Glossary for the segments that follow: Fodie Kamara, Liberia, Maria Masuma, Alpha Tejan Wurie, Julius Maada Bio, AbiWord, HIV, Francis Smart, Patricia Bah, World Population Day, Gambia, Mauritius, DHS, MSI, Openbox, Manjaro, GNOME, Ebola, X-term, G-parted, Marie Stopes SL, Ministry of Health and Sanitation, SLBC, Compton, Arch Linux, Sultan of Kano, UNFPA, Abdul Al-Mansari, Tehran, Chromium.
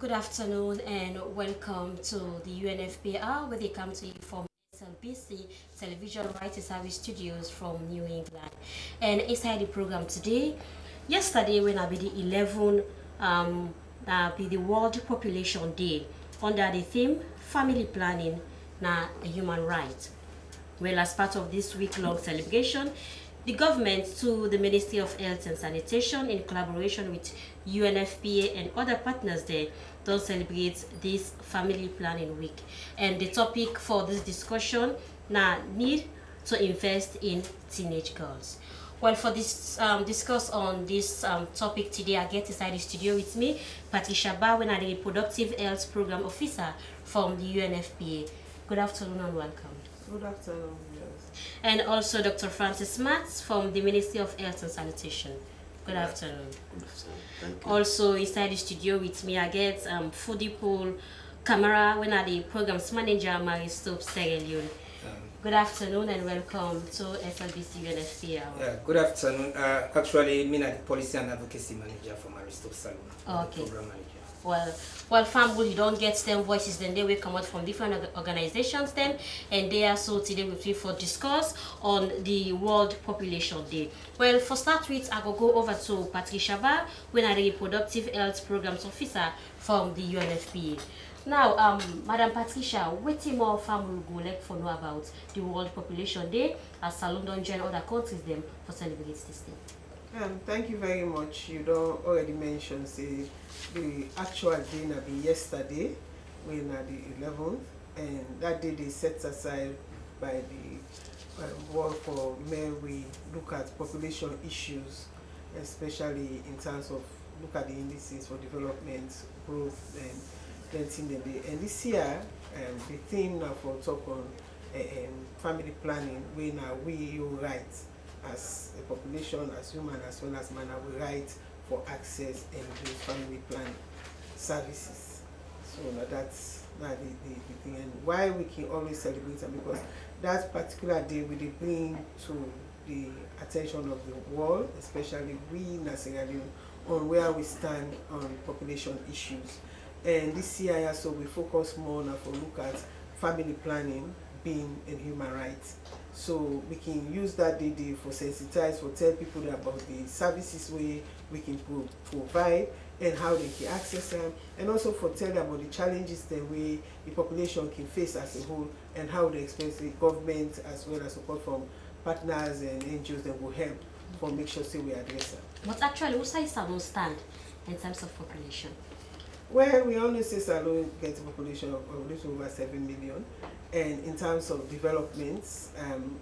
Good afternoon and welcome to the UNFPA, where they come to you from SLBC Television Writing Service Studios from New England. And inside the program today, yesterday when I be the 11th, that be the World Population Day under the theme Family Planning na a Human Right. Well, as part of this week-long celebration, the government, through the Ministry of Health and Sanitation, in collaboration with UNFPA and other partners there, don't celebrate this Family Planning Week. And the topic for this discussion now need to invest in teenage girls. Well, for this discuss on this topic today, I get inside the studio with me, Patricia Bah, when I'm the Reproductive Health Program Officer from the UNFPA. Good afternoon and welcome. Good afternoon. And also Dr. Francis Smart from the Ministry of Health and Sanitation. Good afternoon. Good afternoon. Thank you. Also inside the studio with me, I get Fodie Kamara, when I the Programs Manager, Marie Stopes SL. Good afternoon and welcome to SLBC UNFPA. Good afternoon. Actually, I'm the Policy and Advocacy Manager for Marie Stopes SL. Okay. Program Manager. Well, family, you don't get STEM voices, then they will come out from different organizations then, and they are so today with me for discuss on the World Population Day. Well, for start with, I will go over to Patricia Bah, when I the Reproductive Health Programs Officer from the UNFPA. Now, Madam Patricia, what more family go like for know about the World Population Day, as London join other countries them for celebrate this day? Thank you very much. You don't already mention say the actual day na be yesterday, when at the 11th, and that day they set aside by the World for where we look at population issues, especially in terms of look at the indices for development, growth, and planting the day. And this year, the theme now for talk on family planning, when are we human rights as a population, as human as well as man, we right for access and family planning services. So that's not the thing. And why we can always celebrate them, because that particular day we bring to the attention of the world, especially we in Sierra Leone, on where we stand on population issues. And this year, so we focus more on a look at family planning being a human right. So we can use that day for sensitize, for tell people about the services we can provide and how they can access them, and also for tell them about the challenges that we, the population can face as a whole, and how they expect the government as well as support from partners and NGOs that will help for make sure say we address them. But actually, what size Salon stand in terms of population? Well, we only say Salon gets a population of a little over 7 million. And in terms of developments,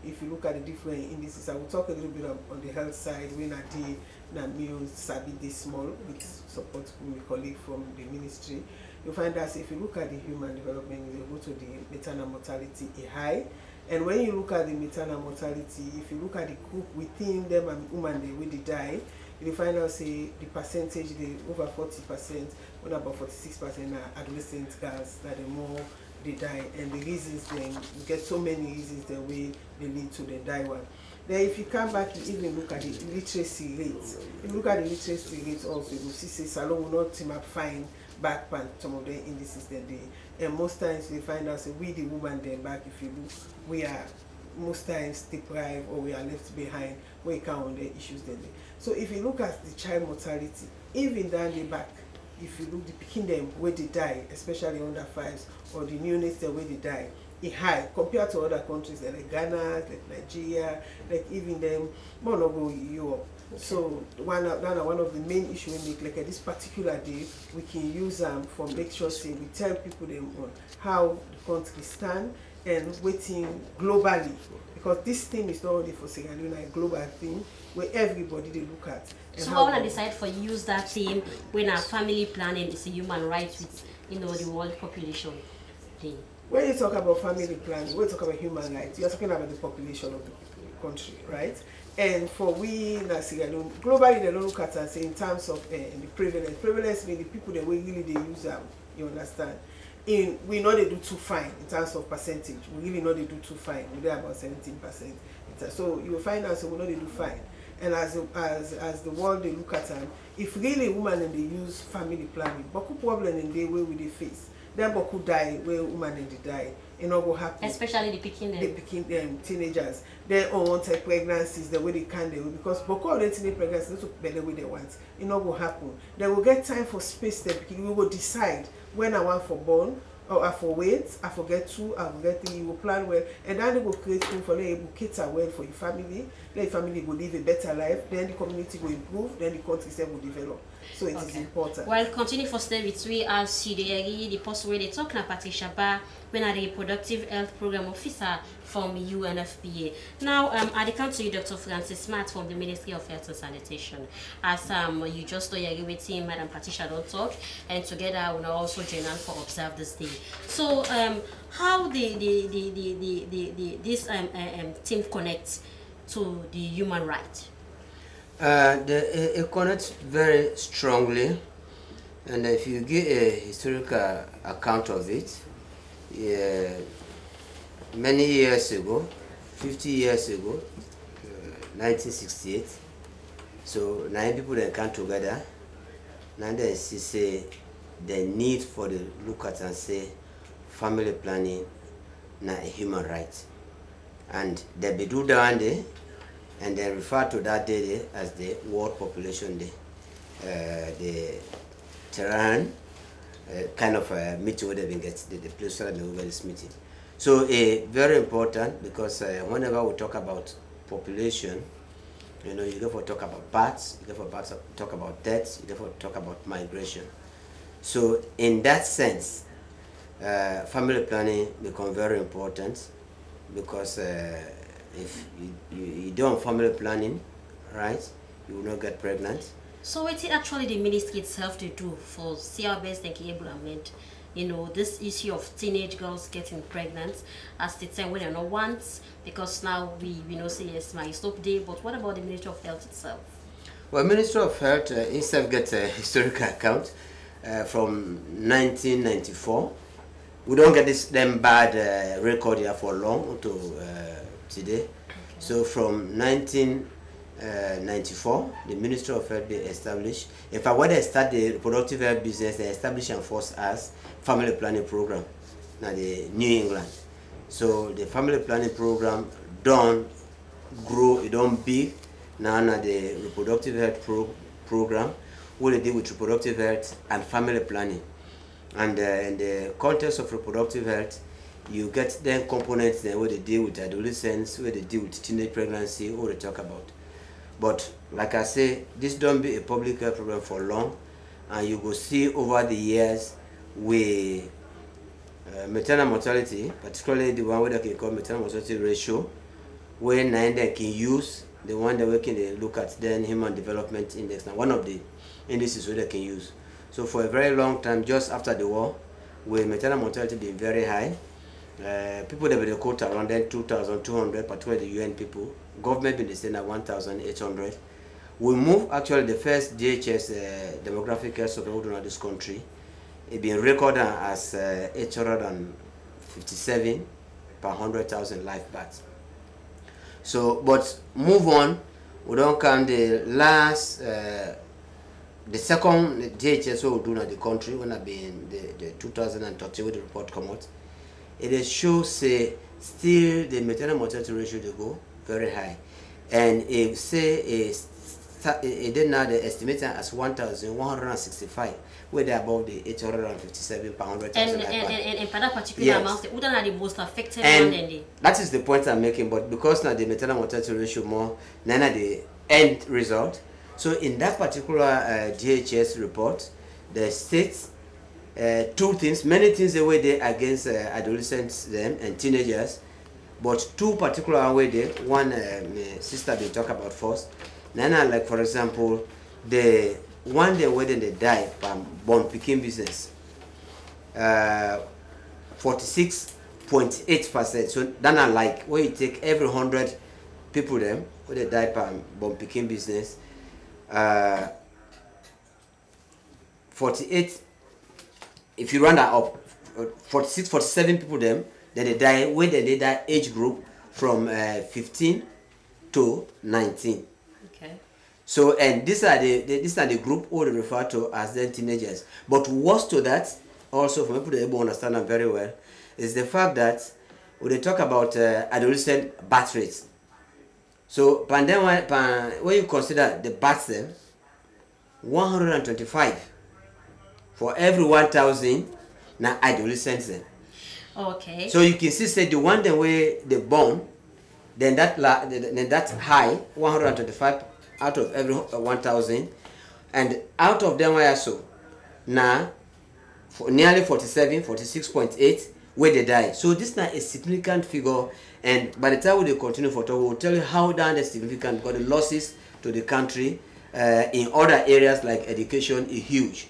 if you look at the different indices, I will talk a little bit on the health side. When I did Namio Sabi this small, which supports my colleague from the ministry, you find that if you look at the human development, you go to the maternal mortality is high. And when you look at the maternal mortality, if you look at the group within them and women when they die, you find out say the percentage they over 40%, what about 46% are adolescent girls that are more. They die, and the reasons then we get so many reasons that we they lead to the die one. Then if you come back, you even look at the literacy rates. If you look at the literacy rates also, you will see Salon will not team up fine back pan some of the indices that they, and most times they find out say we the woman then back if you look we are most times deprived or we are left behind when you count on the issues that they. So if you look at the child mortality, even down the back, if you look the picking them where they die, especially under 5s or the neonates the way they die, it's high compared to other countries like Ghana, like Nigeria, like even them more local Europe. Okay. So one of the main issues we make like at this particular day, we can use them for make sure say we tell people them on how the country stand and waiting globally. Because this thing is not only for Sierra Leone, a global thing where everybody they look at. So I want to decide for use that theme when our family planning is a human right with the world population thing. When you talk about family planning, when you talk about human rights, you're talking about the population of the country, right? And for we in Sierra Leone, globally they don't look at us in terms of the prevalence. Prevalence means the people that we really they use them, you understand? In, we know they do too fine in terms of percentage. We really know they do too fine. We're there about 17%. So you will find out so we know they do fine. And as the world they look at them, if really women and they use family planning, boku problem in the way we they face. Then boku die where women and they die. It not go happen. Especially the picking them. The picking them, teenagers. Their unwanted pregnancies, the way they can do because boku of the teenage pregnancies need to be the way they want. It not go happen. They will get time for space. They we will decide when I want for born. Or I for wait, I forget to, I forget to, you will plan well, and then they will create room for them, you will cater well for your family, then your family will live a better life, then the community will improve, then the country itself will develop. So it is important. Well, continue for step with we as CDRE, the person where they talk now, Patricia Bah, when are the reproductive health program officer from UNFPA. Now, I come to you, Dr. Francis Smart from the Ministry of Health and Sanitation. As you just know, you're with him, Madam Patricia don't talk, and together we'll also join on for Observe This Day. So, how this team connects to the human rights? It connects very strongly, and if you get a historical account of it, many years ago, 50 years ago, 1968, so nine people then come together, and then she say the need for the look at and say family planning not a human right, and they be do that one day. And they refer to that day as the World Population Day. The Tehran kind of meeting would have been the place of the women's meeting. So very important because whenever we talk about population, you know, you therefore talk about births, you therefore talk about deaths, you therefore talk about migration. So in that sense, family planning become very important because if you don't family planning, right, you will not get pregnant. So what is actually the ministry itself to do for CRB's enablement? You know, this issue of teenage girls getting pregnant, as they say, when they're not once, because now we know, say, yes, my stop day, but what about the Ministry of Health itself? Well, Ministry of Health itself gets a historical account from 1994. We don't get this them bad record here for long to today. Okay. So from 1994, the Ministry of Health they established. In fact, when they start the reproductive health business, they established and forced us family planning program, now the New England. So the family planning program don't grow, it don't big. Now the reproductive health program, what they do with reproductive health and family planning. And in the context of reproductive health, you get then components then where they deal with adolescents, where they deal with teenage pregnancy, or they talk about. But like I say, this don't be a public health problem for long, and you will see over the years with maternal mortality, particularly the one where they can call maternal mortality ratio, where nine they can use, the one that we can look at then Human Development Index, now one of the indices where they can use. So for a very long time, just after the war, with maternal mortality being very high, people that were the quota around then 2,200, particularly the UN people. Government been the same at 1,800. We move actually the first DHS demographic health survey done in this country. It been recorded as 857 per 100,000 live births. So, but move on. We don't count the last, the second DHS we do in the country when I been the 2013 when the report come out. It shows say still the maternal mortality ratio they go very high, and if say it did not estimate as 1,165, whether above the 857 per 100,000. And for that particular yes. amount, wouldn't are the most affected and one. And that is the point I'm making. But because now the maternal mortality ratio more, none at the end result. So in that particular DHS report, the states. Two things, many things the way they against adolescents them and teenagers, but two particular way they one sister they talk about first. Nana, like for example, the one day when they die from born picking business, 46.8%. So Nana, like where you take every 100 people them when they die from born picking business, 48. If you run that up, 46, 47 people them, then they die, when they die age group from 15 to 19. Okay. So, and these are the group we refer to as then teenagers. But worse to that, also for people that are able to understand them very well, is the fact that when they talk about adolescent birth rates. So, when you consider the birth rate, 125 for every 1,000 na adolescents then. Okay. So you can see, say the one the way they born, then that's high, 125. Out of every 1,000, and out of them were so now for nearly 47, 46.8 where they die. So this is a significant figure, and by the time we continue for talk, we'll tell you how down the significant because the losses to the country in other areas like education is huge.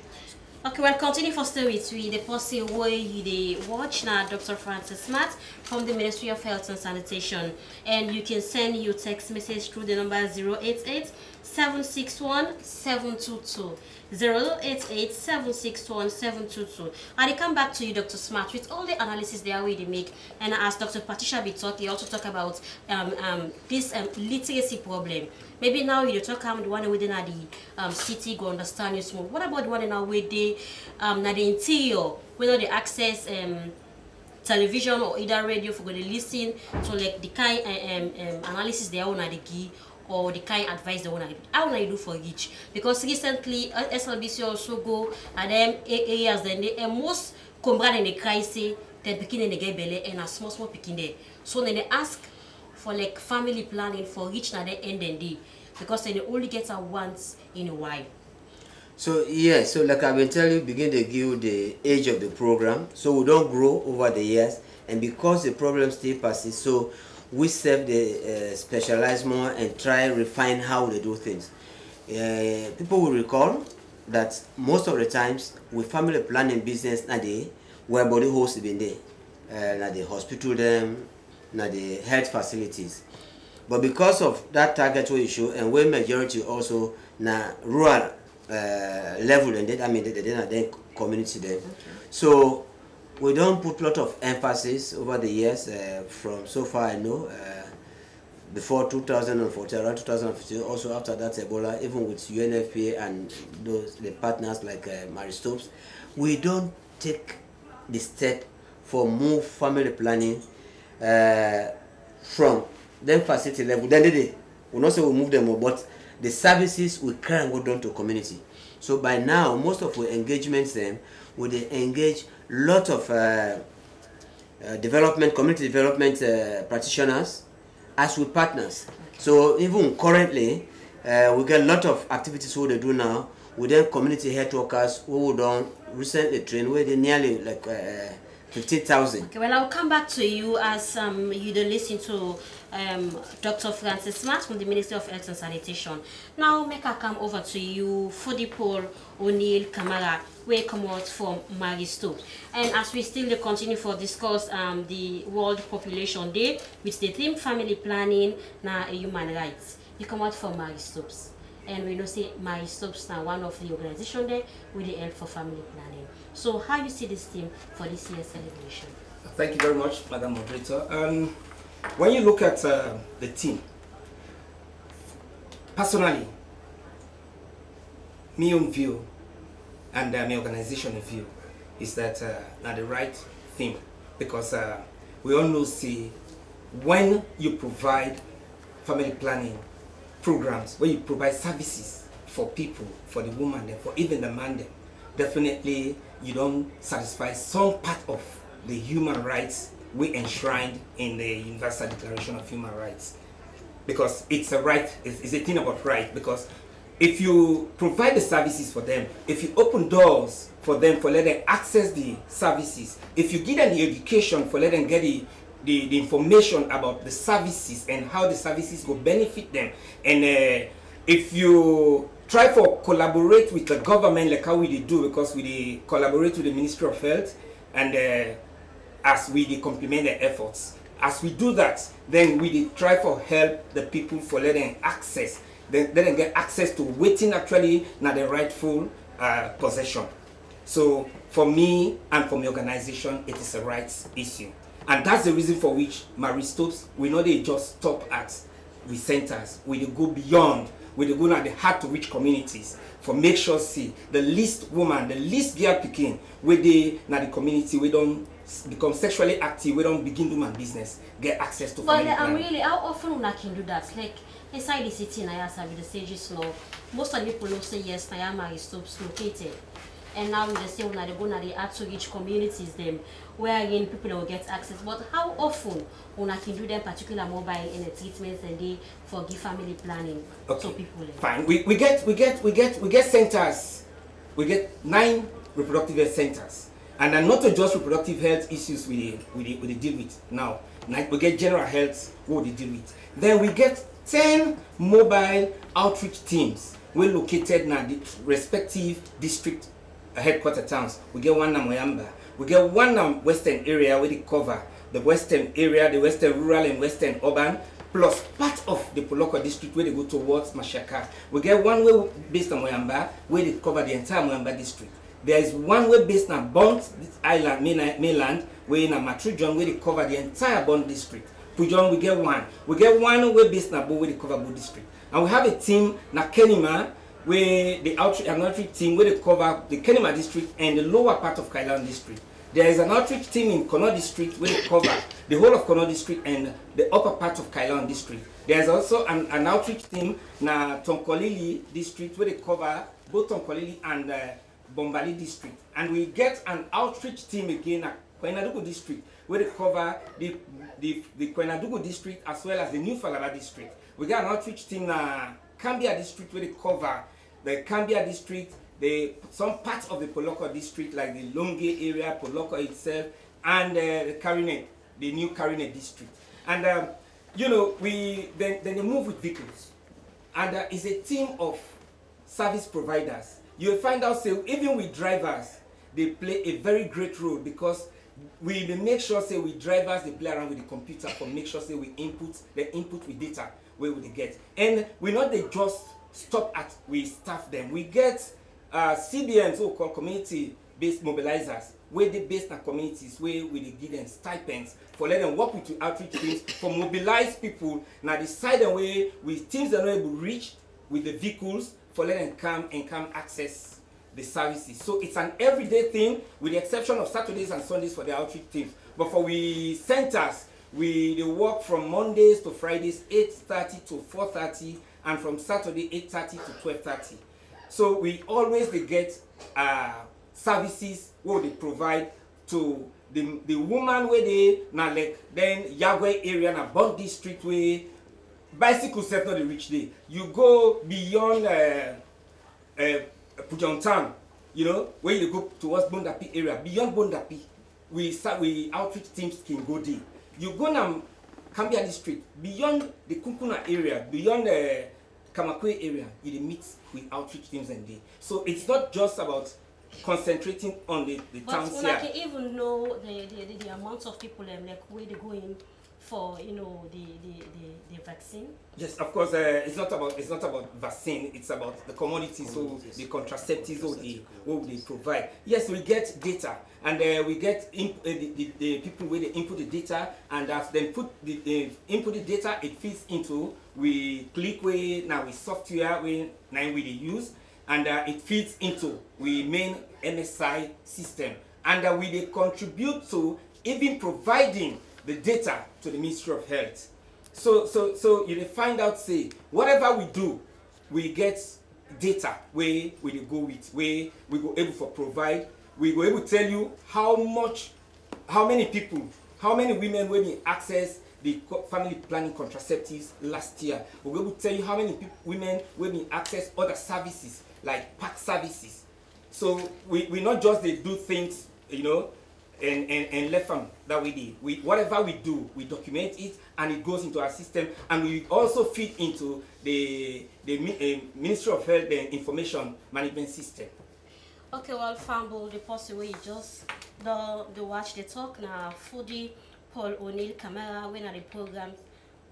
Okay, well, continue for still with the policy where you they watch now, Dr. Francis Smart from the Ministry of Health and Sanitation. And you can send your text message through the number 088-761-722. 088-761-722. And they come back to you, Dr. Smart, with all the analysis they are ready to make. And as Dr. Patricia Bah talked, they also talk about this literacy problem. Maybe now you talk about the one within the city go understand you small. What about the one in our way they the interior, whether they access television or either radio for the listen to like the kind analysis they want to give or the kind advice they want to give. How will I do for each? Because recently SLBC also go at them areas then they most combat in the crisis they're beginning to get belly and a small picking there. So then they ask for like family planning for each and the end and day because they only get her once in a while. So yeah, so like I've been telling you, begin to give the age of the program so we don't grow over the years, and because the problem still persists, so we serve the specialize more and try and refine how they do things. People will recall that most of the times with family planning business nowadays, where body hosts been there, like the hospital them. Now the health facilities, but because of that target issue and where majority also na rural level and I mean the community there, okay. So we don't put a lot of emphasis over the years from so far I know before 2014 around 2015 also after that Ebola even with UNFPA and those the partners like Marie Stopes, we don't take the step for more family planning. From them facility level, then they will not say we move them, but the services we can go down to community. So by now, most of our engagements then would engage lot of development, community development practitioners as we partners. So even currently, we get a lot of activities what they do now with them community health workers who we done recently trained where they nearly like. 50,000. Okay, well, I'll come back to you as you don't listen to Dr. Francis Smart from the Ministry of Health and Sanitation. Now, make I come over to you, Fodie Kamara, where come out from Marie Stopes. And as we still continue for discuss the World Population Day, which the theme family planning na human rights. You come out from Marie Stopes. And we know say Marie Stopes now one of the organization there with the help for family planning. So how you see this theme for this year's celebration? Thank you very much, Madam Moderator. When you look at the theme, personally, my own view and my organization's view is that not the right thing because we all know see when you provide family planning programs, where you provide services for people, for the woman, and for even the man, then definitely you don't satisfy some part of the human rights we enshrined in the Universal Declaration of Human Rights, because it's a right, it's a thing about right, because if you provide the services for them, if you open doors for them, for let them access the services, if you give them the education, for let them get the information about the services and how the services will benefit them, and if you try for collaborate with the government like how we do, because we collaborate with the Ministry of Health and as we complement their efforts, as we do that, then we try for help the people for letting access, then let them get access to waiting actually not the rightful possession. So for me and for my organization, it is a rights issue. And that's the reason for which Marie Stopes, we know they just stop at the centers. We go beyond. where they go now, they had to reach communities for make sure see the least woman, the least girl picking, where they now the community, we don't become sexually active, we don't begin doing business, get access to. But I'm really, how often I can do that? Like inside the city, in Ayasa with the stages law, most of the people will say yes, Nayama is located. And now we just say when they go now they add to each communities them, where again people will get access. But how often when I can do them particular mobile in the treatments and they for give family planning to people? Like. Fine. We get centers. We get 9 reproductive health centers, and they're not just reproductive health issues we deal with now. Like we get general health what they deal with. Then we get 10 mobile outreach teams. We're located now the respective district. Headquarter towns. We get one in Moyamba. We get one in western area where they cover the western area, the western rural and western urban, plus part of the Poloko district where they go towards Mashaka. We get one way based on Moyamba where they cover the entire Moyamba district. There is one way based on Bond Island, mainland, where in Matrujon where they cover the entire Bond district. Pujon, we get one. We get one way based on Bo where they cover Bo district. And we have a team, Nakenima, where the outreach team where they cover the Kenema district and the lower part of Kailan district. There is an outreach team in Kono district where they cover the whole of Kono district and the upper part of Kailan district. There is also an outreach team na Tonkolili district where they cover both Tonkolili and Bombali district. And we get an outreach team again at Kwenadugu district where they cover the Kwenadugu district as well as the New Falaba district. We get an outreach team na Gambia district where they cover the Gambia district, some parts of the Poloko district like the Longe area, Poloko itself, and the Karine, the new Karine district. And you know, then they move with vehicles, and it's a team of service providers. You'll find out, say, even with drivers, they play a very great role because we make sure, say, with drivers, they play around with the computer for make sure, say, we input the input with data. Where would they get? And we not they just stop at we staff them. We get CBMs or community-based mobilizers where they based on communities where we give them stipends for let them work with the outreach teams for mobilize people. Now decide the way with teams that are able to reach with the vehicles for let them come and access the services. So it's an everyday thing with the exception of Saturdays and Sundays for the outreach teams. But for we centers. They work from Mondays to Fridays, 8:30 to 4:30, and from Saturday, 8:30 to 12:30. So we always get services what they provide to the woman where they now like then Yagwe area and Bond district where bicycle sector they reach there. You go beyond Pujontan, you know, where you go towards Bondapi area. Beyond Bondapi, we outreach teams can go there. You go to Gambia district, beyond the Kunkuna area, beyond the Kamakwe area, you meet with outreach teams and day. So it's not just about concentrating on the towns here. But I can even know the amount of people like where they're going for, you know, the vaccine. Yes, of course. It's not about vaccine. It's about the commodities, so the contraceptives, or the what they provide. Yes, we get data, and we get the people where they input the data, and as they put the input the data, it fits into we click way now with software we now we use, and it fits into we main MSI system, and we they contribute to even providing the data to the Ministry of Health. So you find out, say, whatever we do, we get data where we go with, where we go able to provide, we go able to tell you how many people, how many women when you access the family planning contraceptives last year. We'll be able to tell you how many women when you access other services, like PAC services. So we not just they do things, you know, and left them that we did. Whatever we do, we document it, and it goes into our system, and we also feed into the Ministry of Health and Information Management System. Okay, well, Famble, the possible way just the watch the talk now. Fodie Kamara, winner the program,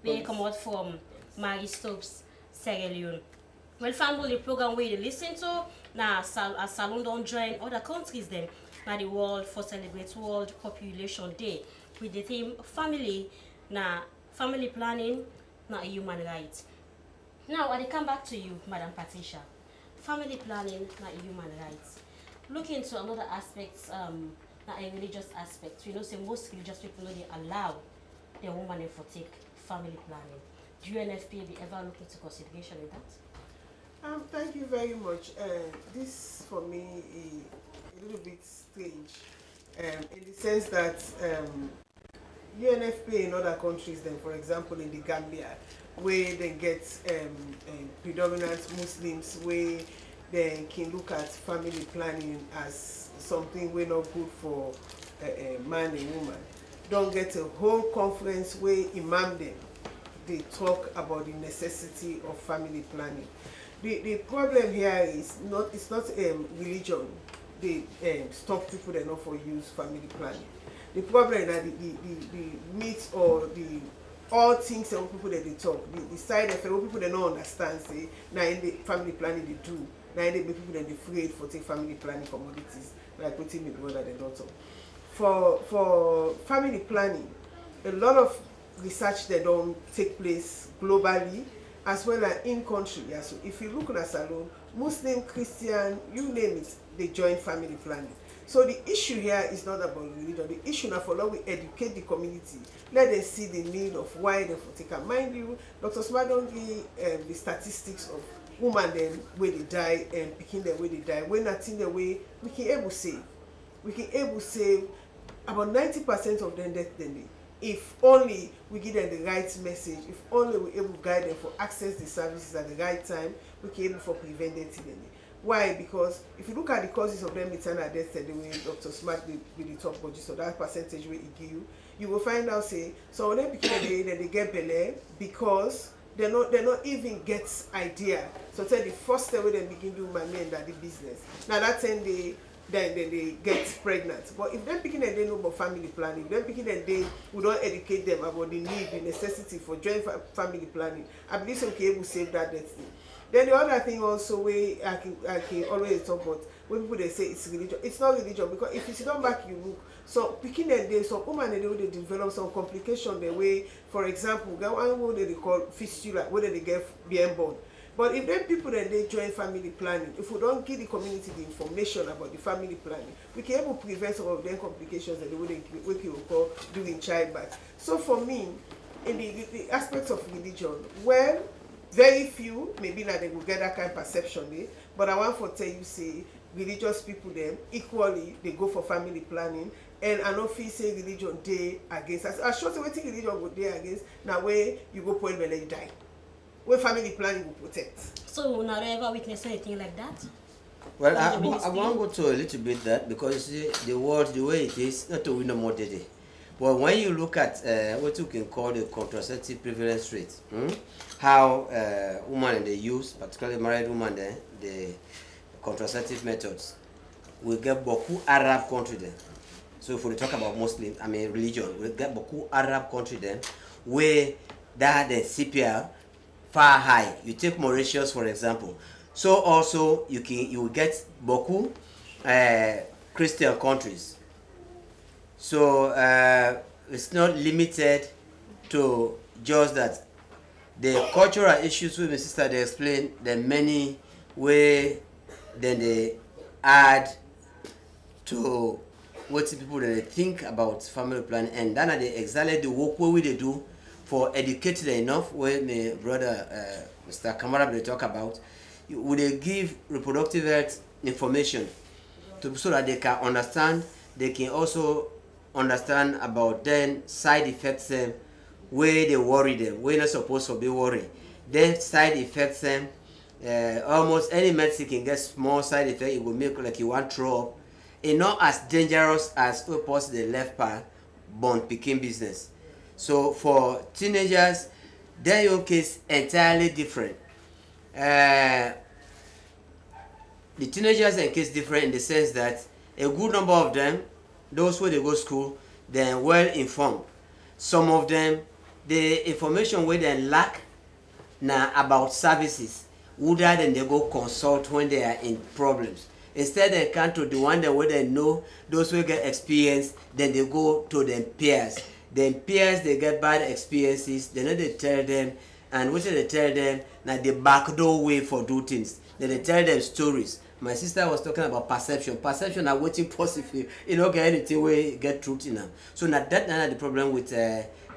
we come out from Marie Stopes SL. Well, Famble, the program we listen to now. Salon don't join other countries then. Now the world for celebrate World Population Day with the theme family planning na human rights. Now, I come back to you, Madam Patricia. Family planning, not human rights. Look into another aspect, not a religious aspect. We know say most religious people, they allow their woman to take family planning. Do UNFPA be ever look into consideration with that? Thank you very much. This for me is a little bit strange, in the sense that UNFPA in other countries, then, for example, in the Gambia, where they get predominant Muslims, where they can look at family planning as something we're not good for a man and woman. Don't get a whole conference where imam them, they talk about the necessity of family planning. The problem here is not, it's not religion. They stop people that not for use family planning. The problem is that the myths or the all things that people that they talk, the side effect of people that don't understand, say, now in the family planning they do, now in the people that they afraid for take family planning commodities, like putting the brother and the daughter. For family planning, a lot of research that don't take place globally as well as in country. So if you look at Salon, Muslim, Christian, you name it, they join family planning. So the issue here is not about religion. The issue now for long we educate the community. Let them see the need of why they take a mind you. Dr. Smart don't give the statistics of women then where they die and picking the way they die. When not in the way we can able save. We can able save about 90% of them death then. If only we give them the right message, if only we able to guide them for access the services at the right time, we can able for prevent them. Why? Because if you look at the causes of them maternal death, the way Dr. Smart with the top budget, so that percentage will give you, you will find out say so when they became that they get belay because they not even get idea. So tell the first time when they begin doing my men that the business. Now that time they get pregnant. But if they're picking and they know about family planning, if they're picking and they we don't educate them about the need, the necessity for joint family planning, I believe some people save that death thing. Then the other thing also we I can always talk about when people they say it's religion. It's not religion because if you sit down back you look. So picking a day, some women they develop some complication the way, for example, one they call fistula, whether they get being born. But if then people that they join family planning, if we don't give the community the information about the family planning, we can able prevent some of them complications that they would call during childbirth. So for me, in the aspects of religion, well, very few, maybe now they will get that kind of perception, but I want to tell you, say, religious people then, equally, they go for family planning, and I don't feel say religion day against us. I sure say wetin religion go day against, now where you go point belle you die, where family planning will protect. So you will not ever witness anything like that? Well, I want to go to a little bit that, because you see, the world, the way it is, not to win no more today. But when you look at what you can call the contraceptive prevalence rate, how women they use, particularly married women, the contraceptive methods, we get beaucoup Arab country then. So if we talk about Muslim, I mean religion, we get beaucoup Arab country then, where that the CPR far high. You take Mauritius for example. So also you get beaucoup Christian countries. So it's not limited to just that. The cultural issues with my sister, they explain the many way then they add to what people that they think about family planning, and then they exactly the work where they do for educating enough. Where my brother Mr. Kamara they talk about, would they give reproductive health information to so that they can understand, they can also understand about then side effects them, where they worry them, where not supposed to be worried. Then side effects them, almost any medicine can get small side effect, it will make like you want to throw up. It's not as dangerous as opposed to the left part, born picking business. So for teenagers, their own case entirely different. The teenagers are case different in the sense that a good number of them, those where they go to school, they're well informed. Some of them, the information where they lack now about services, rather than they go consult when they are in problems. Instead, they come to the one that where they know, those who get experience, then they go to their peers. Then peers, they get bad experiences, then they tell them and what they tell them that the backdoor way for do things. Then they tell them stories. My sister was talking about perception. Perception are waiting positive. You don't get anything way get truth in them. So now that's not the problem with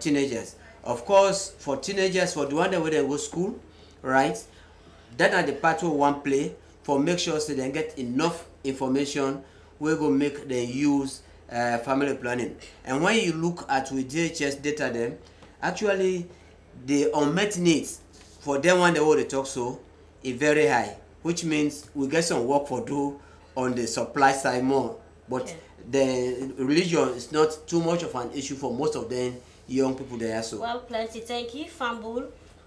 teenagers. Of course, for teenagers, for the one that where they go to school, right? That's not the part where one play for make sure so they get enough information we go make them use family planning. And when you look at with DHS data them, actually the unmet needs for them when they want to talk so is very high, which means we get some work for do on the supply side more. But okay, the religion is not too much of an issue for most of the young people there. So well, plenty. Thank you, Fambul.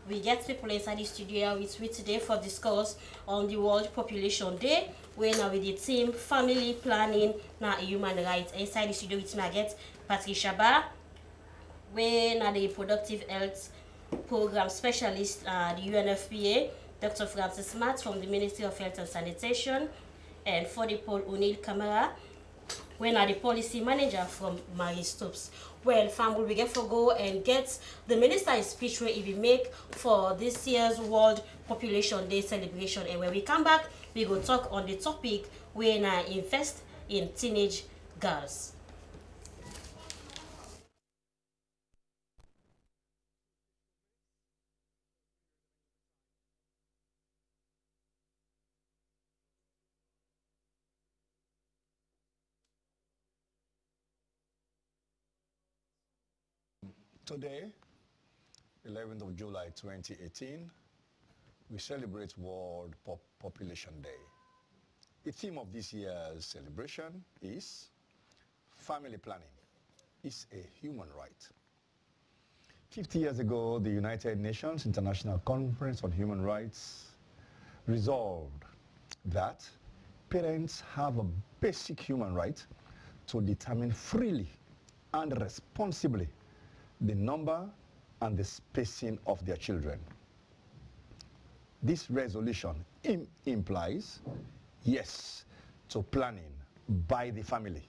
We get people inside the studio with me today for discuss on the World Population Day. We're now with the team family planning now human rights. Inside the studio with me I get Patricia Bah. We're now the reproductive health program specialist at the UNFPA. Dr. Francis Smart from the Ministry of Health and Sanitation, and Fodie Kamara, when are the policy manager from Marie Stopes. Well, fam, we get for go and get the minister's speech where he will make for this year's World Population Day celebration. And when we come back, we go talk on the topic when I invest in teenage girls. Today, 11th of July 2018, we celebrate World Population Day. The theme of this year's celebration is family planning is a human right. 50 years ago, the United Nations International Conference on Human Rights resolved that parents have a basic human right to determine freely and responsibly the number and the spacing of their children. This resolution implies yes to planning by the family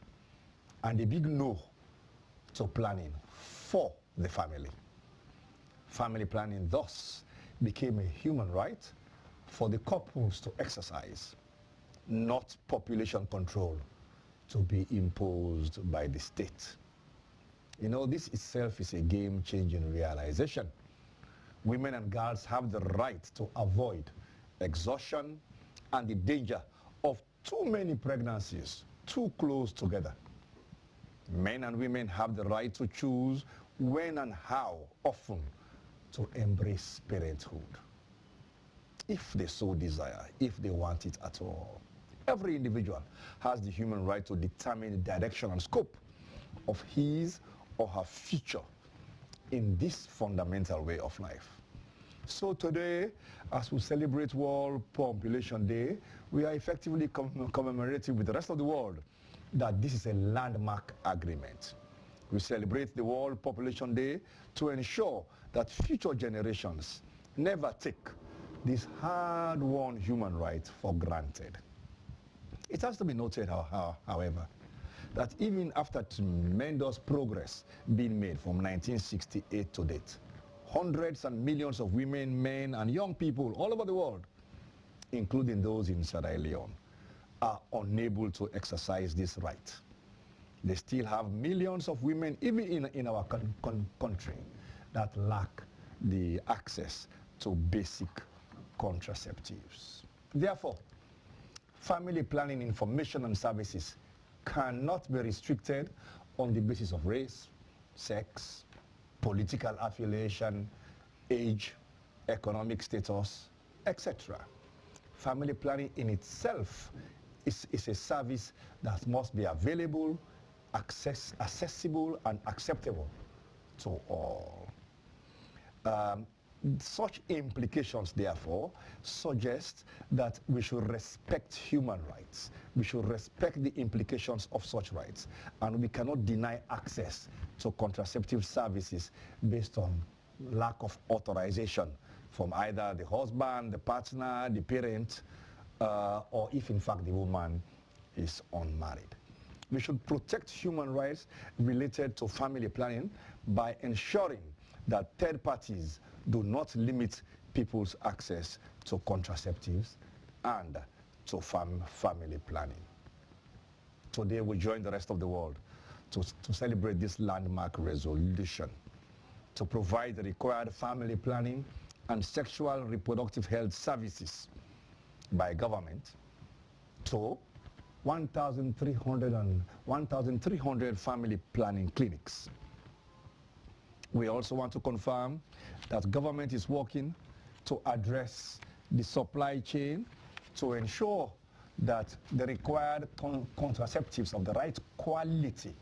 and a big no to planning for the family. Family planning thus became a human right for the couples to exercise, not population control to be imposed by the state. You know, this itself is a game-changing realization. Women and girls have the right to avoid exhaustion and the danger of too many pregnancies too close together. Men and women have the right to choose when and how often to embrace parenthood, if they so desire, if they want it at all. Every individual has the human right to determine the direction and scope of his or her future in this fundamental way of life. So today, as we celebrate World Population Day, we are effectively commemorating with the rest of the world that this is a landmark agreement. We celebrate the World Population Day to ensure that future generations never take this hard-won human right for granted. It has to be noted, however, that even after tremendous progress being made from 1968 to date, hundreds and millions of women, men, and young people all over the world, including those in Sierra Leone, are unable to exercise this right. They still have millions of women, even in our country, that lack the access to basic contraceptives. Therefore, family planning information and services cannot be restricted on the basis of race, sex, political affiliation, age, economic status, etc. Family planning in itself is a service that must be available, accessible, and acceptable to all. Such implications, therefore, suggest that we should respect human rights. We should respect the implications of such rights. And we cannot deny access to contraceptive services based on lack of authorization from either the husband, the partner, the parent, or if, in fact, the woman is unmarried. We should protect human rights related to family planning by ensuring that third parties do not limit people's access to contraceptives and to family planning. Today we join the rest of the world to celebrate this landmark resolution to provide the required family planning and sexual reproductive health services by government to 1,300 family planning clinics. We also want to confirm that government is working to address the supply chain to ensure that the required contraceptives of the right quality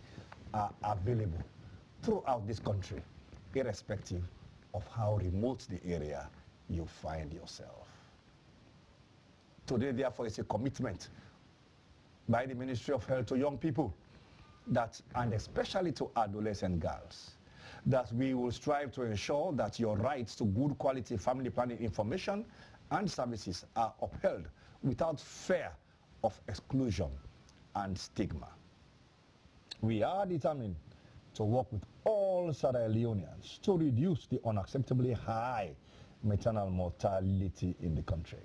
are available throughout this country, irrespective of how remote the area you find yourself. Today, therefore, is a commitment by the Ministry of Health to young people, that, and especially to adolescent girls, that we will strive to ensure that your rights to good quality family planning information and services are upheld without fear of exclusion and stigma. We are determined to work with all Sierra Leoneans to reduce the unacceptably high maternal mortality in the country.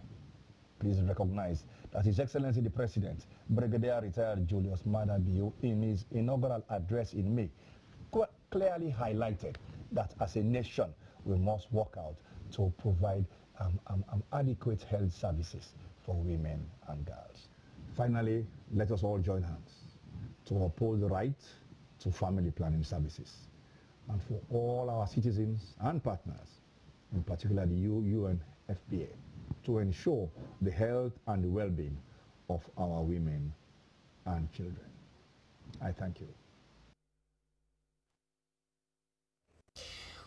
Please recognize that His Excellency the President, Brigadier Retired Julius Maada Bio, in his inaugural address in May, clearly highlighted that as a nation, we must work out to provide adequate health services for women and girls. Finally, let us all join hands to uphold the right to family planning services, and for all our citizens and partners, in particular the UNFPA, to ensure the health and the well-being of our women and children. I thank you.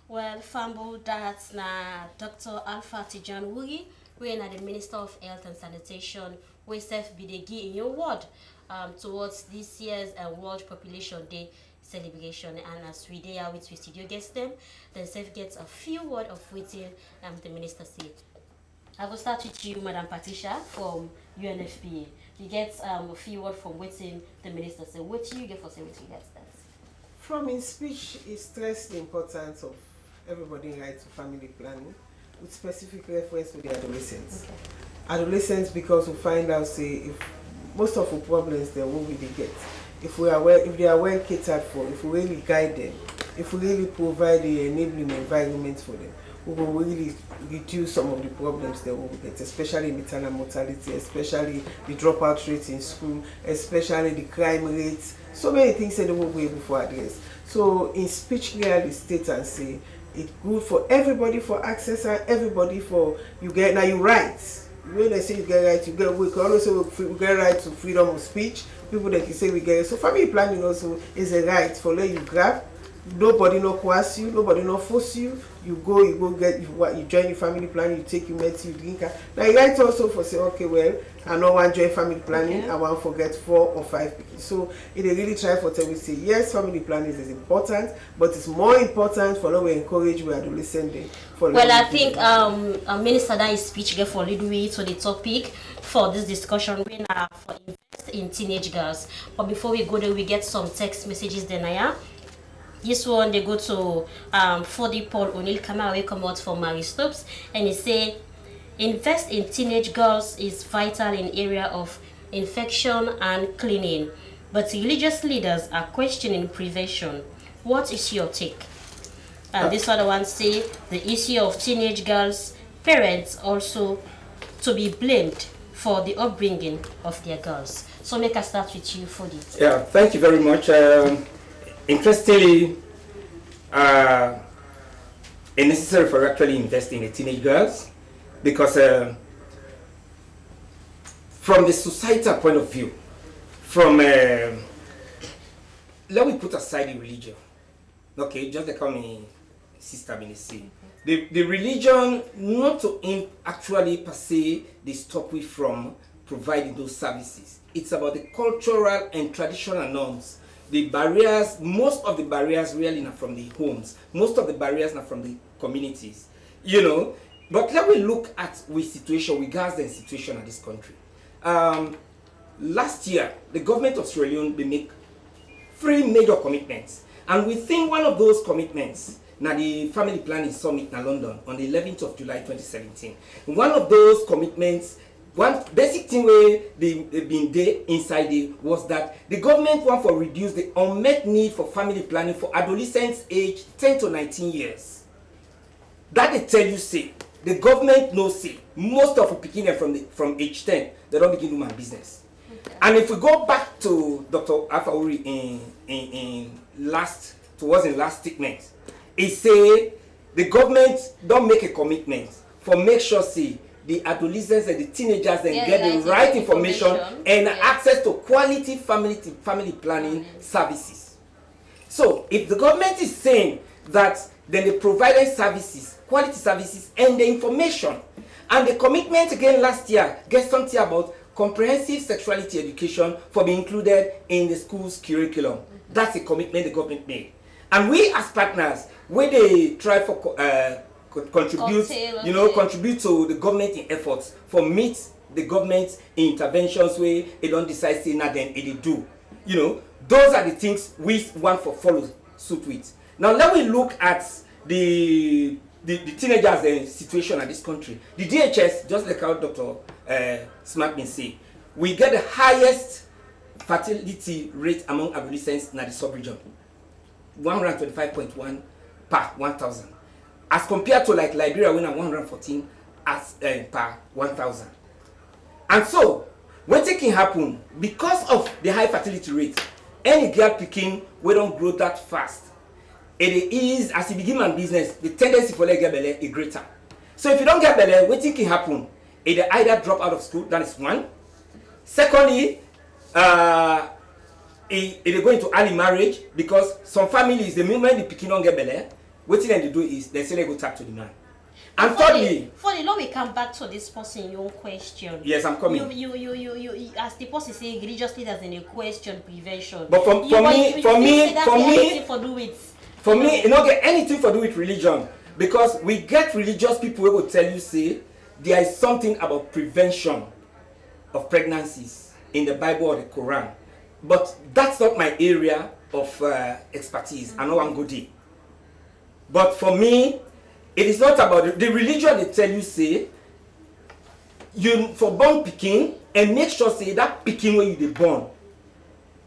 Well, Fambu, that's Dr. Alpha Tejan Wurie, we are the Minister of Health and Sanitation, we self bidegi in your ward towards this year's World Population Day celebration. And as we day are with your studio guest them, then self gets a few words of waiting the Minister said. I will start with you, Madam Patricia, from UNFPA. You get a few words from waiting the Minister said. What do you get for saying what you get? From his speech, he stressed the importance of everybody's right to family planning, with specific reference to the adolescents. Okay. Adolescents, because we find out, say, if most of the problems they will really get, if we are well, if they are well catered for, if we really guide them, if we really provide the enabling environment for them, we will really reduce some of the problems they will get, especially maternal mortality, especially the dropout rates in school, especially the crime rates, so many things that they will be able to address. So in speech clearly state and say, it's good for everybody for access and everybody for, you get, now you right. When I say you get right, you get, we can also say we get right to freedom of speech, people that can say we get, so family planning also is a right for let you grab, nobody no coerce you, nobody no force you, you go get, you join your family planning, you take your medicine, you drink, now you right also for say, okay, well, I no want to join family planning, okay. I want to forget 4 or 5 people. So it really try for tell we say, yes, family planning is important, but it's more important for now we encourage we adolescent them. Well, I think Minister that is speech gave for lead way to the topic for this discussion. We now for invest in teenage girls. But before we go there, we get some text messages then yeah. This one they go to Fodie Kamara come out for Marie Stopes and he say invest in teenage girls is vital in area of infection and cleaning, but religious leaders are questioning prevention. What is your take? And this other one say the issue of teenage girls, parents also to be blamed for the upbringing of their girls. So make us start with you for this. Yeah, thank you very much. Interestingly, it's necessary for actually investing in teenage girls because from the societal point of view, from let me put aside the religion, okay, just like my sister Benisi, the religion not to actually per se they stop we from providing those services. It's about the cultural and traditional norms. The barriers, most of the barriers really are from the homes, most of the barriers are from the communities, you know. But let me look at the situation, regards the situation of this country. Last year, the government of Sierra Leone, they make 3 major commitments. And within one of those commitments, now the Family Planning Summit in London on the 11th of July 2017, one of those commitments, one basic thing where they been there inside it was that the government want to reduce the unmet need for family planning for adolescents aged 10 to 19 years. That they tell you say. The government knows it. Most of the people from age 10, they don't begin human business. Okay. And if we go back to Dr. Alpha Wurie in last statement, he say the government don't make a commitment for make sure see the adolescents and the teenagers and get the right information and access to quality family planning services. So if the government is saying that then they provided services, quality services, and the information. And the commitment again last year gets something about comprehensive sexuality education for being included in the school's curriculum. That's a commitment the government made. And we as partners, when they try for contribute to the government in efforts for meet the government interventions where they don't decide say not then they do. You know, those are the things we want for follow suit with. Now let me look at the teenagers situation at this country. The DHS, just like our Dr. Smart been saying, we get the highest fertility rate among adolescents in the sub-region, 125.1 per 1,000, as compared to like Liberia, when 114 as per 1,000. And so when it can happen because of the high fertility rate, any girl picking we don't grow that fast. It is, as you begin my business, the tendency for like get belly is greater. So if you don't get belly, what thing can happen? It either drop out of school, that is one. Secondly, it go into early marriage because some families, the moment the picking don't get belly, what thing they do is they say they go tap to the man. And thirdly, let me come back to this person your question. Yes, I'm coming. You as the person saying religious leaders in a question prevention. But for me, it don't get anything to do with religion because we get religious people who will tell you, say, there is something about prevention of pregnancies in the Bible or the Quran. But that's not my area of expertise. I know I'm good. But for me, it is not about the religion they tell you, say, you for born picking and make sure, say, that picking when you born.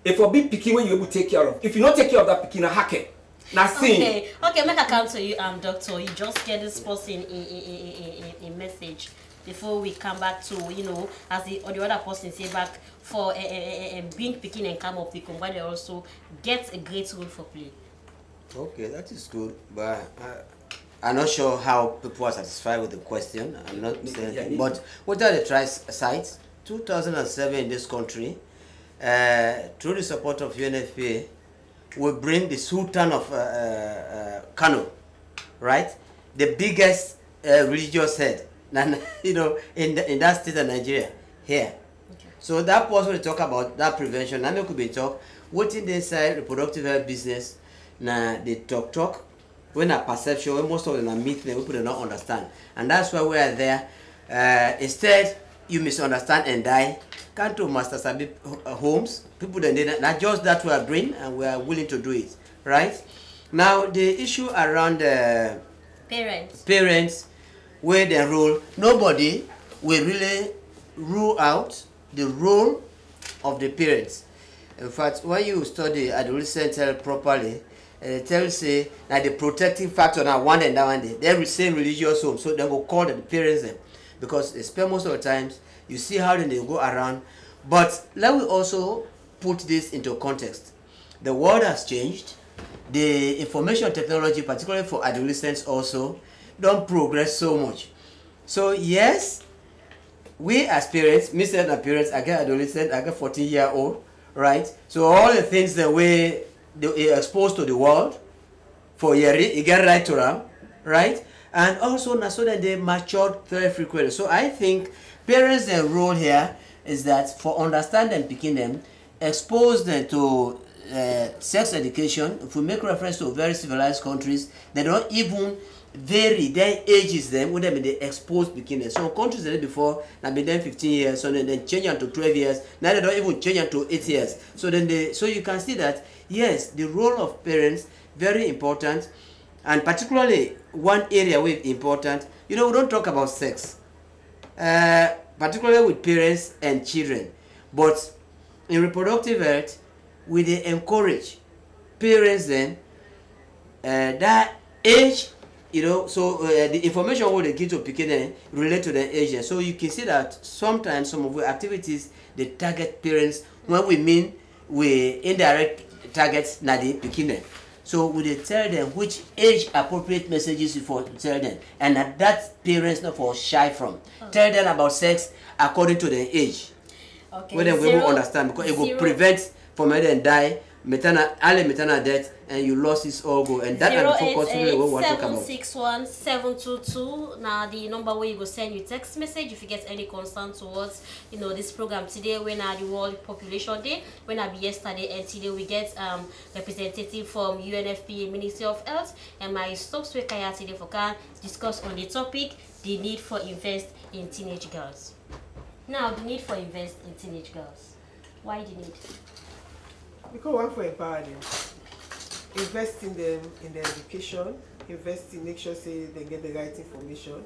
If for big picking when you will take care of. If you don't take care of that picking, a hacker. Okay, make I come to you, Doctor. You just get this person a message before we come back to, you know, as the other person say back for being picking and come up, but they also get a great role for play. Okay, that is good, but I'm not sure how people are satisfied with the question. I'm not saying anything, but what are the try sites? 2007 in this country, through the support of UNFPA, we bring the Sultan of Kano, right? The biggest religious head, you know, in that state of Nigeria, here. Okay. So that was when we talk about that prevention. Now we could be talk, what in this reproductive health business, now they talk, when a perception, when most of them are myth, people do not understand. And that's why we are there. Instead, you misunderstand and die. Can't do Master Sabi homes, people that didn't just that we are doing and we are willing to do it, right? Now the issue around parents where their role, nobody will really rule out the role of the parents. In fact, when you study adolescent health properly, they tell you say that the protective factor now one and that one day, they will say religious home, so they will call the parents them because they spend most of the times. You see how then they go around. But let me also put this into context. The world has changed. The information technology, particularly for adolescents also, don't progress so much. So yes, we as parents, Mr. and parents, I get adolescent, I get 14-year-old, right? So all the things that we are exposed to the world, for Yeri, you get right to them, right? And also, so that they matured very frequently. So I think parents, their role here is that for understanding picking them, expose them to sex education. If we make reference to very civilized countries, they don't even vary their ages them when they expose picking them. So countries that did before, now been them 15 years, so then change them to 12 years, now they don't even change them to 8 years. So you can see that yes, the role of parents, very important, and particularly one area where it's important. You know, we don't talk about sex, particularly with parents and children, but in reproductive health, we they encourage parents then that age, you know, so the information what they give to Pekin relate to the age. So you can see that sometimes some of our activities, they target parents when we mean we indirect targets not the Pekin. So we they tell them which age appropriate messages for children, and that parents not for shy from. Oh. Tell them about sex according to their age. Okay. Well, then we will understand because it will prevent from and die, early maternal death, and you lost this all go. And that will focus on what we talk about. 761-722. Now the number where you go send your text message if you get any concern towards, you know, this program today. When are the World Population Day? When I be yesterday and today we get representative from UNFPA Ministry of Health and Marie Stopes today for can discuss on the topic the need for invest in teenage girls. Now, the need for invest in teenage girls. Why the need? Because one for empower them. Invest in them in their education, invest in make sure say they get the right information.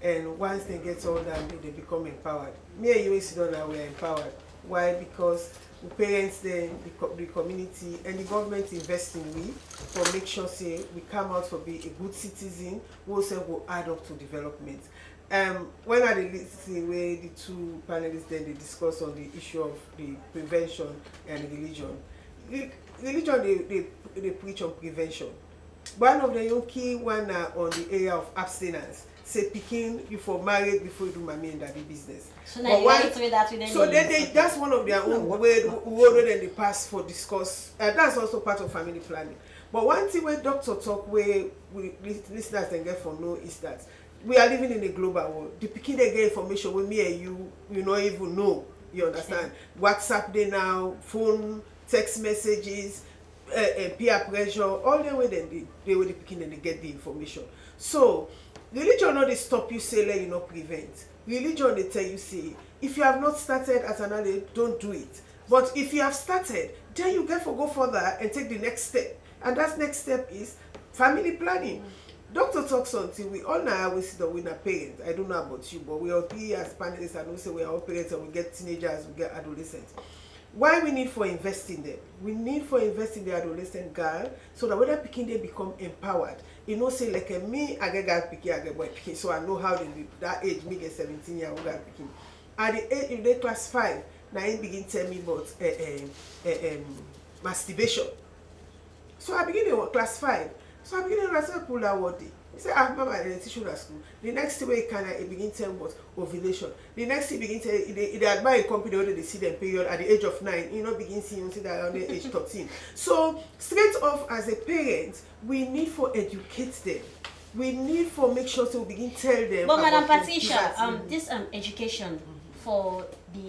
And once they get older and they become empowered. Me and you sit down and we're empowered. Why? Because the parents then, the community and the government invest in we for make sure say we come out for be a good citizen, who also will add up to development. When I listen where the two panelists then they discuss on the issue of the prevention and religion. Religion they preach on prevention. One of the young key one on the area of abstinence. Say picking you for married before you do mommy and daddy business. So, now why, so then they, that's one of their own way rather than they pass for discuss. That's also part of family planning. But one thing where doctor talk where we listeners and get for know is that we are living in a global world. The picking they get information with me and you not even know. You understand? WhatsApp they now, phone, text messages, peer pressure, all the way they were the picking and they get the information. So religion not they stop you say let you not prevent. Religion they tell you say if you have not started at an early, don't do it. But if you have started, then you get for go further and take the next step. And that next step is family planning. Mm-hmm. Doctor talks until we all now we sit down with our parents. I don't know about you, but we all three as panelists and we say we are all parents and we get teenagers, we get adolescents. Why we need for investing them? We need for investing the adolescent girl so that when they picking they become empowered. You know, say like me, I get girl picking, I get boy picking, so I know how they live. That age, me get 17-year-old girl picking. At the age in the class 5, now he begin tell me about masturbation. So I begin in class 5. So I begin to wrestle pull that one day. He said, ah, mama, I didn't teach you at school. The next day, he can begin to tell what ovulation. The next day, begin to they admire a company where they see them period at the age of 9. You know, begin seeing until around the age 13. So straight off as a parent, we need for educate them. We need for make sure to begin tell them. But Madam Patricia, this education for the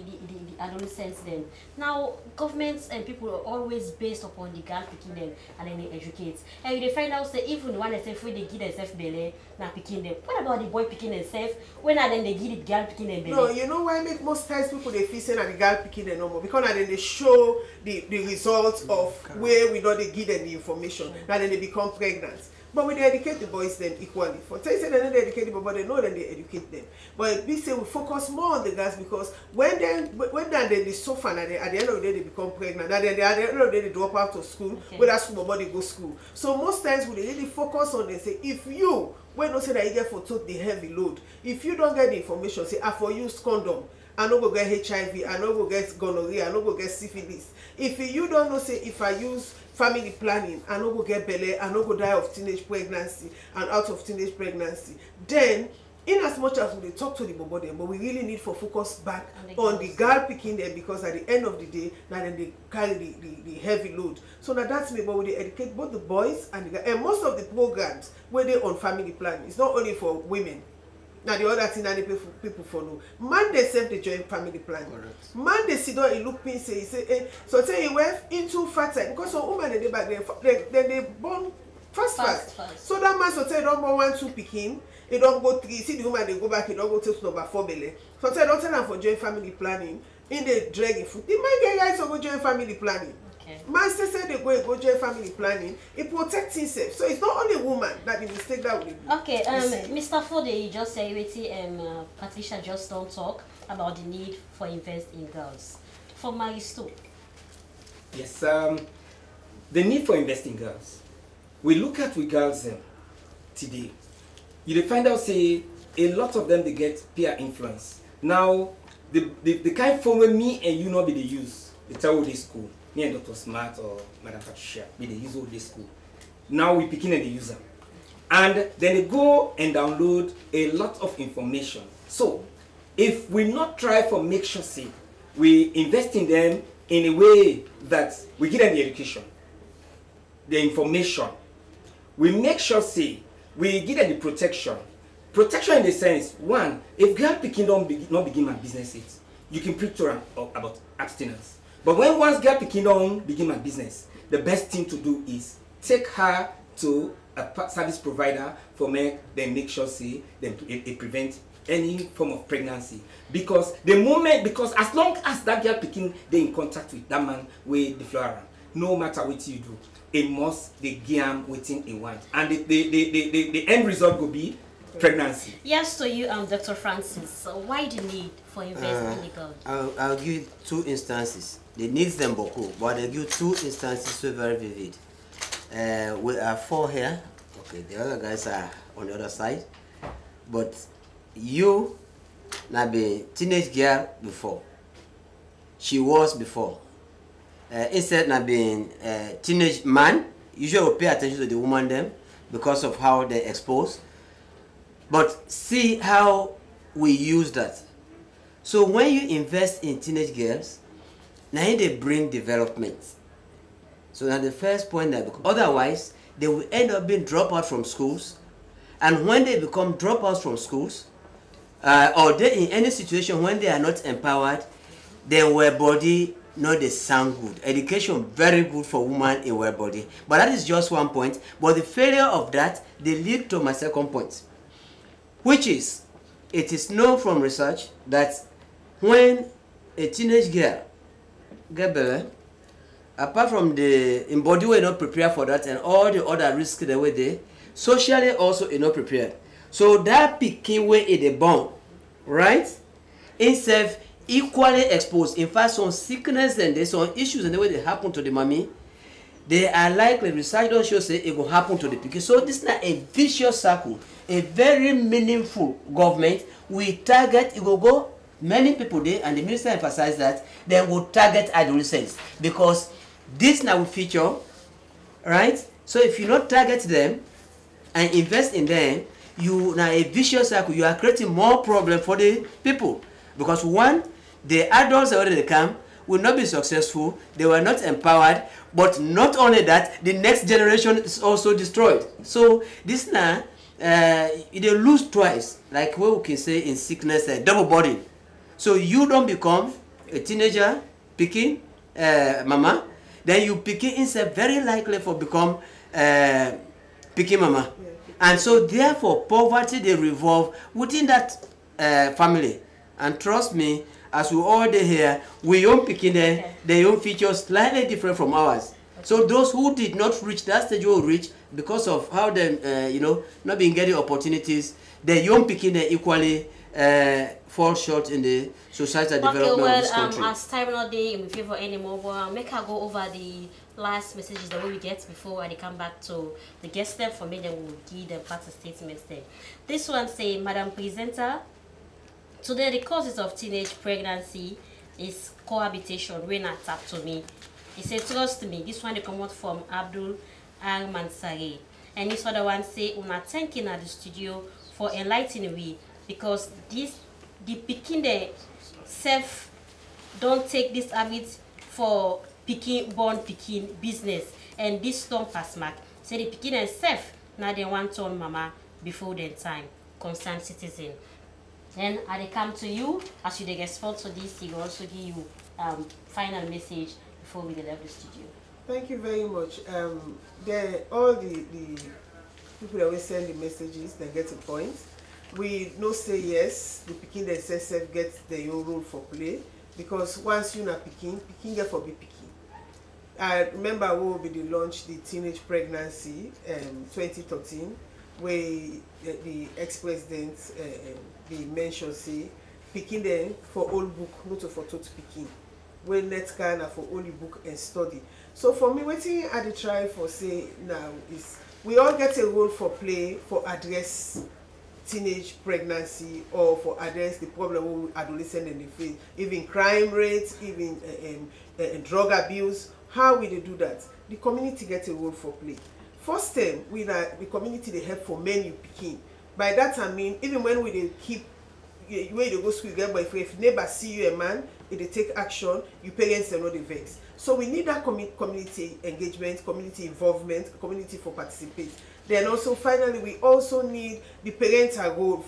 adolescents then. Now, governments and people are always based upon the girl picking them and then they educate. And they find out that even one itself when they give themselves belly, not picking them. What about the boy picking themselves when are then they give the girl picking them belly? No, you know why I make most times people they feel saying that the girl picking them no more? Because then they show the results of where we know they give them the information and then they become pregnant. But we educate the boys then equally. For they say they don't educate them, but they know that they educate them. But we say we focus more on the girls because when they suffer, and at the end of the day they become pregnant, and then at the end of the day they drop out of school, whether school or they go school. So most times we really focus on and say, if you, when they say that you get for took the heavy load, if you don't get the information, say, I for use condom. I no go get HIV, I no go get gonorrhea, I no go get syphilis. If you don't know, say, if I use family planning, I no go get belly, I no go die of teenage pregnancy and out of teenage pregnancy, then in as much as we talk to the bobo them, but we really need for focus back on the girl picking them because at the end of the day, now then they carry the heavy load. So now that's me, but we educate both the boys and the girls. And most of the programs where they on family planning, it's not only for women. Now the other thing that people follow, man they self they join family planning. Correct. Man they sit down and look pin say, eh, so say he went into fertile because some women they back they born fast. So that man so say don't born 1, 2 picking, he don't go 3. See the woman they go back, he don't go to number 4 belly. So say don't tell them for join family planning in the dragging food. The man get guys to go join family planning. Okay. Master said they go join family planning. It protects itself. So it's not only woman that the mistake that we do. Okay, Mr. Fodie, you just say Patricia just don't talk about the need for invest in girls. For Marie Stopes. Yes, the need for investing girls. We look at with girls today. You find out, say, a lot of them, they get peer influence. Now, the kind of formula me and you know be the use, they tell all this school. Me and Dr. Smart or Madam Patricia, be the use all this school. Now we picking the user. And then they go and download a lot of information. So, if we not try for make sure, say, we invest in them in a way that we give them the education, the information. We make sure, say, we give them the protection. Protection in the sense, one, if girl picking don't begin my business, you can preach to her about abstinence. But when once girl picking don't begin my business, the best thing to do is take her to a service provider for make sure, say, it prevent any form of pregnancy. Because because as long as that girl picking, they in contact with that man with the flower, no matter what you do, it must they game within a want. And the end result will be pregnancy. Yes, so you Dr. Francis, so why the need for investing in the girl? I'll give two instances. They need them beaucoup, but I'll give two instances so very vivid. We are four here. Okay, the other guys are on the other side. But you na be teenage girl before. She was before. Instead of being a teenage man, usually will pay attention to the woman them because of how they're exposed. But see how we use that. So when you invest in teenage girls, now they bring development. So that's the first point that otherwise they will end up being dropped out from schools. And when they become dropouts from schools, or they in any situation when they are not empowered, then their body no, they sound good. Education very good for women in our body. But that is just one point. But the failure of that, they lead to my second point, which is, it is known from research that when a teenage girl get better, apart from the in body we're not prepared for that and all the other risks the way they, socially also is not prepared. So that picking way is the bone, right? Itself equally exposed. In fact, some sickness and there's some issues and the way they happen to the mommy, they are likely, research don't show say it will happen to the pikin. So this is not a vicious circle. A very meaningful government we target, it will go many people there, and the minister emphasized that they will target adolescents because this now will feature, right? So if you not target them and invest in them, you now a vicious circle. You are creating more problem for the people because one, the adults that already come will not be successful, they were not empowered, but not only that, the next generation is also destroyed. So this now, they lose twice, like what we can say in sickness, double burden. So you don't become a teenager picking mama, then you picking insect very likely for become picking mama. And so therefore, poverty, they revolve within that family. And trust me, as we all day here, we own picking them, their own features slightly different from ours. Okay. So those who did not reach that stage will reach because of how they, you know, not being getting opportunities. Their own picking them equally fall short in the societal development of this country. As time not day in favor anymore, we'll make her go over the last messages that we get before I come back to the guest step for me, then we'll give the party statement step. This one say, Madam Presenter, today, the causes of teenage pregnancy is cohabitation. When I tap to me, it says, trust me, this one they come out from Abdul Al-Mansari. And this other one say, Una thanking at the studio for enlightening me because this, the picking the self don't take this habit for picking, born picking business. And this don't pass mark. So the picking and self, now they want to own mama before their time, concerned citizen. Then I they come to you, as you respond to this, he will also give you final message before we leave the studio. Thank you very much. All the people that we send the messages, they get a point. We no say yes, the picking the self gets their own role for play, because once you're not picking, picking get for be picking. I remember we launched the teenage pregnancy 2013, where the ex-president mentioned say picking them for all book, not for total picking. We let Ghana for only book and study. So for me, waiting at the try for say now is we all get a role for play for address teenage pregnancy or for address the problem with adolescent and the face, even crime rates, even drug abuse. How will they do that? The community gets a role for play. First time, we the community they help for men you picking. By that I mean even when we they keep where they go school again, but if neighbor see you a man, if they take action, your parents are not the vex. So we need that community engagement, community involvement, community for participate. Then also finally we also need the parental role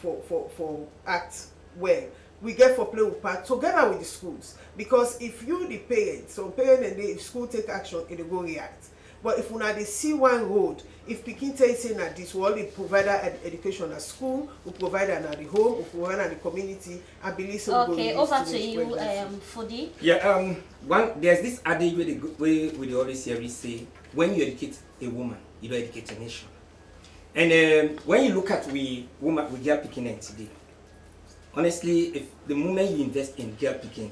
for act well. We get for play with part together with the schools. Because if you the parents, so parents and the school take action, it will go react. But if una dey see one road, if pikin tell you say na this, we only provide education at school, we provide at the home, we provide at the community. I believe so. Okay, over to you, Fodie. Yeah, one there's this adage where we always hear we say, when you educate a woman, you don't educate a nation. And when you look at we girl picking today, honestly, if the moment you invest in girl picking,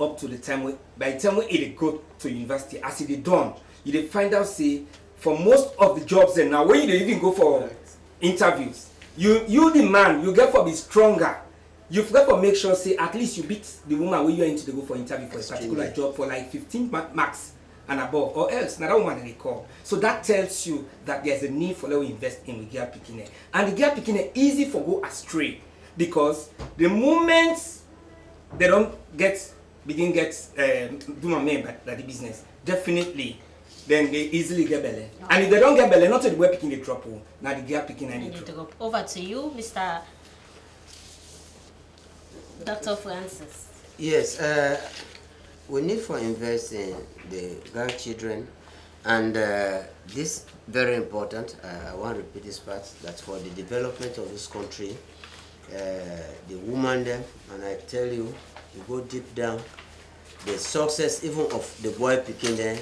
up to the time by the time it go to university, as it is done. You dey find out say for most of the jobs and now when you even go for interviews, you the man, you get for be stronger. You get for make sure say at least you beat the woman when you are into the go for interview for a particular job for like 15 marks and above, or else now that woman they call. So that tells you that there's a need for them to invest in the girl picking it. And the girl picking it easy for go astray because the moment they don't do my name by the business, definitely then they easily get belly. Oh. And if they don't get belly, not to the way picking the drop, now the girl picking and the drop. Over to you, Mr. Dr. Francis. Yes, we need for invest in the girl children, and this very important, I want to repeat this part, that for the development of this country, the woman them, and I tell you, you go deep down, the success even of the boy picking them,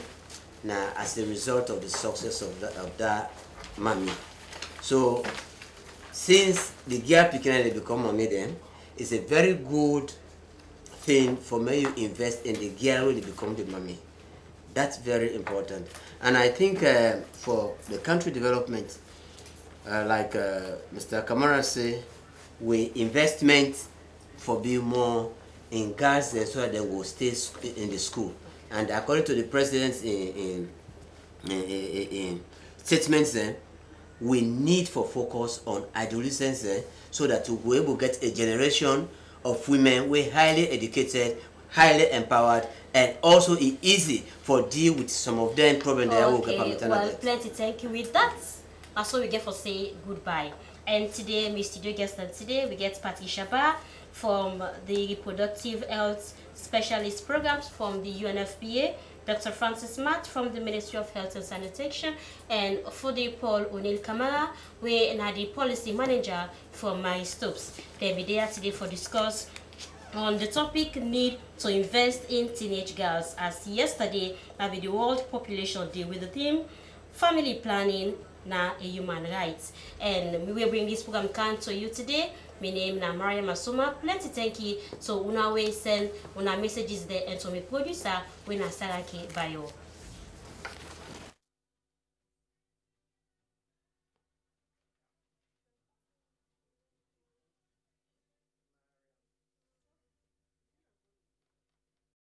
now, as a result of the success of that mommy. So, since the girl picking and they become mommy then, it's a very good thing for me you invest in the girl when they become the mommy. That's very important. And I think for the country development, like Mr. Kamara said, we investment for being more in girls so that they will stay in the school. And according to the president's in statements, we need for focus on adolescents so that we will get a generation of women who are highly educated, highly empowered, and also it's easy for deal with some of them problems that will get. Well, plenty. Thank you. With that, that's all we get for say goodbye. And today, my studio guest, and today we get Patricia Bah from the Reproductive Health Specialist Programs from the UNFPA, Dr. Francis Smart from the Ministry of Health and Sanitation, and Fodie Kamara, we are the Policy Manager for Marie Stopes. They'll be there today for discuss on the topic need to invest in teenage girls, as yesterday at the World Population Day with the theme Family Planning na a Human Rights. And we will bring this program can to you today. My name is Maria Masuma. Plenty thank you. So, una way send una messages there and to my producer, Sarah K. Bio.